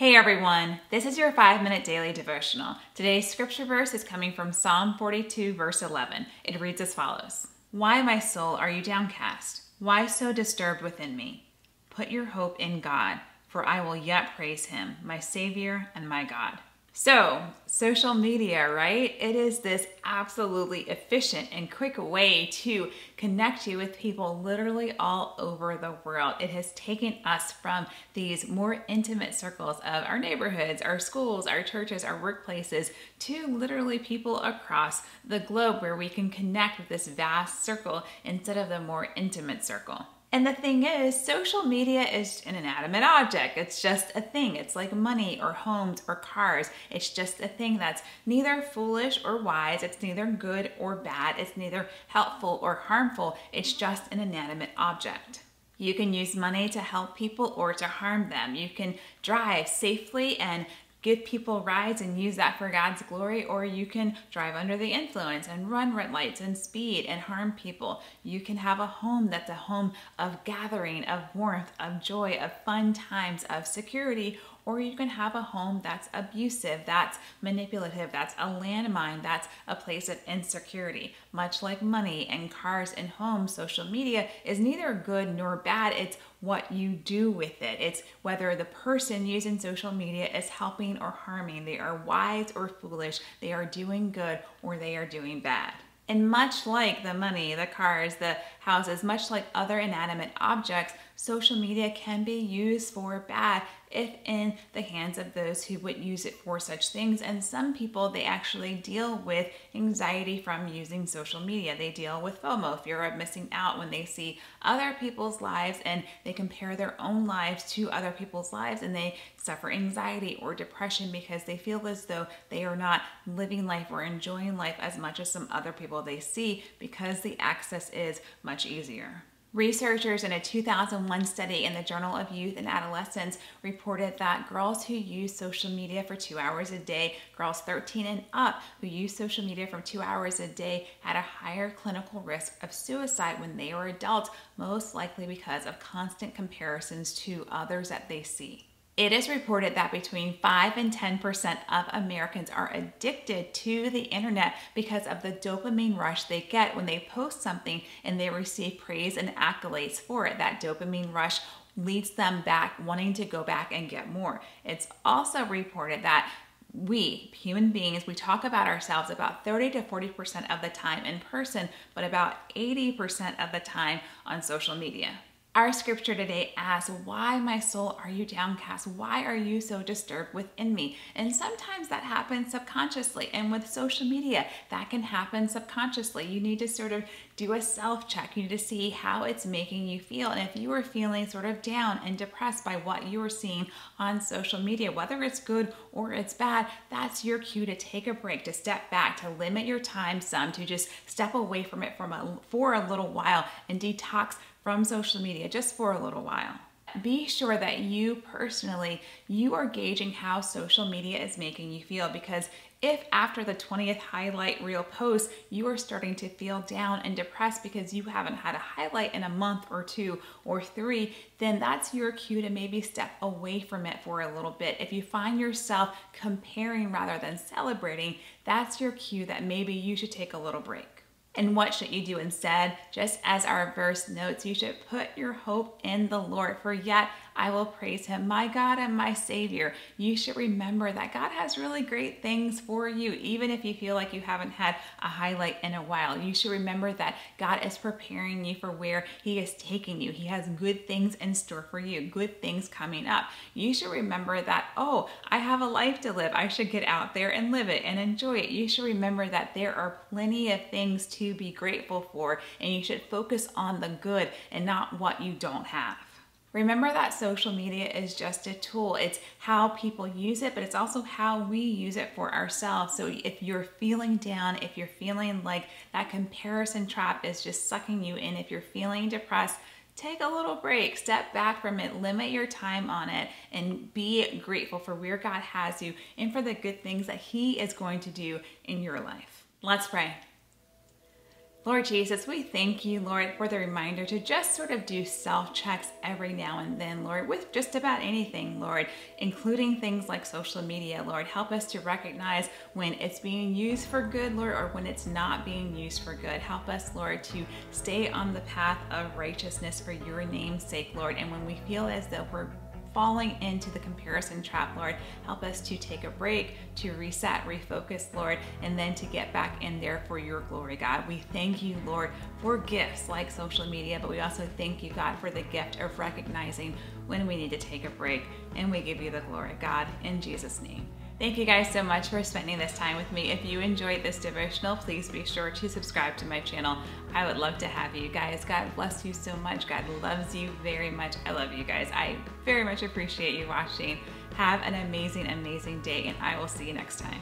Hey everyone, this is your 5-minute daily devotional. Today's scripture verse is coming from Psalm 42, verse 11. It reads as follows. Why, my soul, are you downcast? Why so disturbed within me? Put your hope in God, for I will yet praise him, my Savior and my God. So, social media, right? It is this absolutely efficient and quick way to connect you with people literally all over the world. It has taken us from these more intimate circles of our neighborhoods, our schools, our churches, our workplaces, to literally people across the globe where we can connect with this vast circle instead of the more intimate circle. And the thing is, social media is an inanimate object. It's just a thing. It's like money or homes or cars. It's just a thing that's neither foolish or wise. It's neither good or bad. It's neither helpful or harmful. It's just an inanimate object. You can use money to help people or to harm them. You can drive safely and give people rides and use that for God's glory, or you can drive under the influence and run red lights and speed and harm people. You can have a home that's a home of gathering, of warmth, of joy, of fun times, of security, or you can have a home that's abusive, that's manipulative, that's a landmine, that's a place of insecurity. Much like money and cars and homes, social media is neither good nor bad. It's what you do with it. It's whether the person using social media is helping or harming. They are wise or foolish. They are doing good or they are doing bad. And much like the money, the cars, the houses, much like other inanimate objects, social media can be used for bad if in the hands of those who would use it for such things. And some people, they actually deal with anxiety from using social media. They deal with FOMO, fear of missing out, when they see other people's lives and they compare their own lives to other people's lives, and they suffer anxiety or depression because they feel as though they are not living life or enjoying life as much as some other people they see because the access is much easier. Researchers in a 2001 study in the Journal of Youth and Adolescence reported that girls who use social media for 2 hours a day, girls 13 and up who use social media for 2 hours a day, had a higher clinical risk of suicide when they were adults, most likely because of constant comparisons to others that they see. It is reported that between 5 and 10% of Americans are addicted to the internet because of the dopamine rush they get when they post something and they receive praise and accolades for it. That dopamine rush leads them back wanting to go back and get more. It's also reported that we, human beings, we talk about ourselves about 30 to 40% of the time in person, but about 80% of the time on social media. Our scripture today asks, why, my soul, are you downcast? Why are you so disturbed within me? And sometimes that happens subconsciously. And with social media, that can happen subconsciously. You need to sort of do a self-check. You need to see how it's making you feel. And if you are feeling sort of down and depressed by what you are seeing on social media, whether it's good or it's bad, that's your cue to take a break, to step back, to limit your time some, to just step away from it for a little while and detox from social media just for a little while. Be sure that you personally, you are gauging how social media is making you feel, because if after the 20th highlight reel post, you are starting to feel down and depressed because you haven't had a highlight in a month or two or three, then that's your cue to maybe step away from it for a little bit. If you find yourself comparing rather than celebrating, that's your cue that maybe you should take a little break. And what should you do instead? Just as our verse notes, you should put your hope in the Lord, for yet I will praise him, my God and my Savior. You should remember that God has really great things for you, even if you feel like you haven't had a highlight in a while. You should remember that God is preparing you for where he is taking you. He has good things in store for you, good things coming up. You should remember that, oh, I have a life to live. I should get out there and live it and enjoy it. You should remember that there are plenty of things to be grateful for, and you should focus on the good and not what you don't have. Remember that social media is just a tool. It's how people use it, but it's also how we use it for ourselves. So if you're feeling down, if you're feeling like that comparison trap is just sucking you in, if you're feeling depressed, take a little break, step back from it, limit your time on it, and be grateful for where God has you and for the good things that he is going to do in your life. Let's pray. Lord Jesus, we thank you, Lord, for the reminder to just sort of do self-checks every now and then, Lord, with just about anything, Lord, including things like social media, Lord. Help us to recognize when it's being used for good, Lord, or when it's not being used for good. Help us, Lord, to stay on the path of righteousness for your name's sake, Lord. And when we feel as though we're falling into the comparison trap, Lord, help us to take a break, to reset, refocus, Lord, and then to get back in there for your glory, God. We thank you, Lord, for gifts like social media, but we also thank you, God, for the gift of recognizing when we need to take a break, and we give you the glory, God, in Jesus' name. Thank you guys so much for spending this time with me. If you enjoyed this devotional, please be sure to subscribe to my channel. I would love to have you guys. God bless you so much. God loves you very much. I love you guys. I very much appreciate you watching. Have an amazing, amazing day, and I will see you next time.